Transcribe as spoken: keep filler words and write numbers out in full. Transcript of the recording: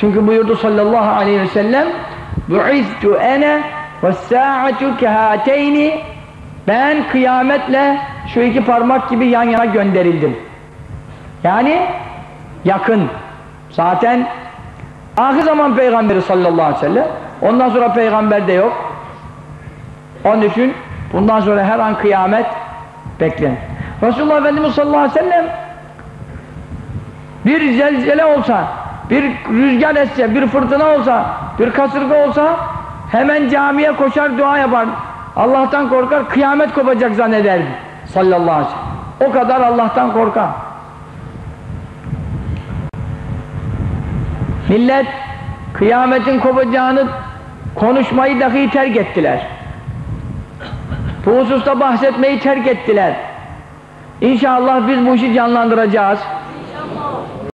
Çünkü buyurdu sallallahu aleyhi ve sellem, "Bu'iztu ene ve sa'atu kehateyni." Ben kıyametle şu iki parmak gibi yan yana gönderildim. Yani yakın. Zaten ahir zaman peygamberi sallallahu aleyhi ve sellem. Ondan sonra peygamber de yok. Onun için bundan sonra her an kıyamet beklenir. Resulullah Efendimiz sallallahu aleyhi ve sellem bir zelzele olsa, bir rüzgar etse, bir fırtına olsa, bir kasırga olsa hemen camiye koşar, dua yapar. Allah'tan korkar, kıyamet kopacak zannederdi sallallahu aleyhi ve sellem. O kadar Allah'tan korkar. Millet kıyametin kopacağını konuşmayı dahi terk ettiler. Bu hususta bahsetmeyi terk ettiler. İnşallah biz bu işi canlandıracağız.